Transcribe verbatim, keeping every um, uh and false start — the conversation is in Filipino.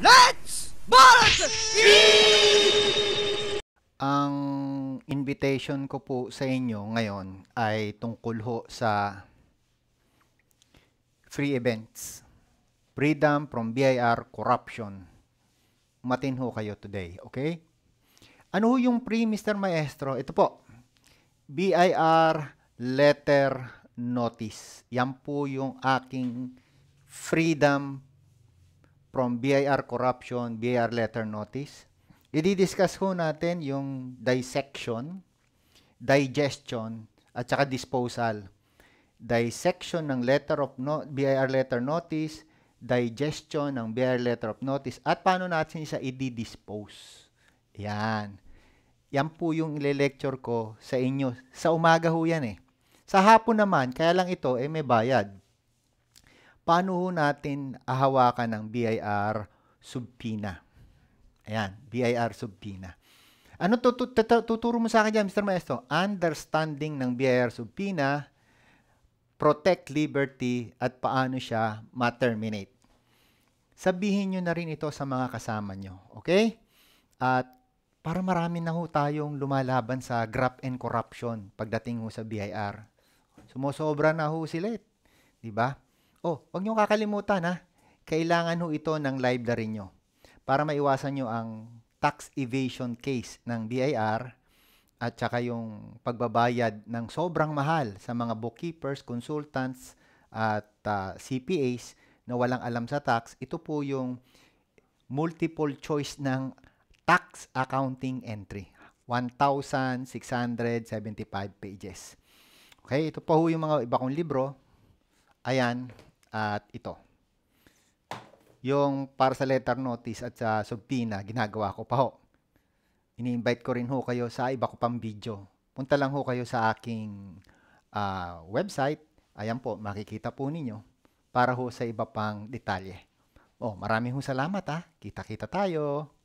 Let's balance it! Ang invitation ko po sa inyo ngayon ay tungkol ho sa free events. Freedom from B I R corruption. Matin ho kayo today, okay? Ano ho yung free, Mister Maestro? Ito po, B I R letter notice. Yan po yung aking freedom from B I R corruption, B I R letter notice. I-discuss ho natin yung dissection, digestion, at saka disposal. Dissection ng letter of no, B I R letter notice, digestion ng B I R letter of notice, at paano natin siya i-dispose. Yan. Yan po yung ile-lecture ko sa inyo. Sa umaga ho yan eh. Sa hapon naman, kaya lang ito, eh may bayad. Paano ho natin ahawakan ng B I R subpoena? Ayan, B I R subpoena. Ano tuturo mo sa akin dyan, Mister Maestro? Understanding ng B I R subpoena, protect liberty, at paano siya ma-terminate. Sabihin nyo na rin ito sa mga kasama nyo, okay? At para marami na ho tayong lumalaban sa graft and corruption pagdating ho sa B I R. Sumosobra na ho sila, diba? Oh, huwag nyo kakalimutan ha, kailangan ho ito ng library nyo para maiwasan nyo ang tax evasion case ng B I R, at saka yung pagbabayad ng sobrang mahal sa mga bookkeepers, consultants, at uh, C P As na walang alam sa tax. Ito po yung multiple choice ng tax accounting entry. one thousand six hundred seventy-five pages. Okay, ito po yung mga iba kong libro. Ayan, at ito. Yung para sa letter notice at sa subpoena, ginagawa ko pa ho. Ini-invite ko rin ho kayo sa iba ko pang video. Punta lang ho kayo sa aking uh, website. Ayan po, makikita po ninyo para ho sa iba pang detalye. Oh, marami ho salamat ha. Kita-kita tayo.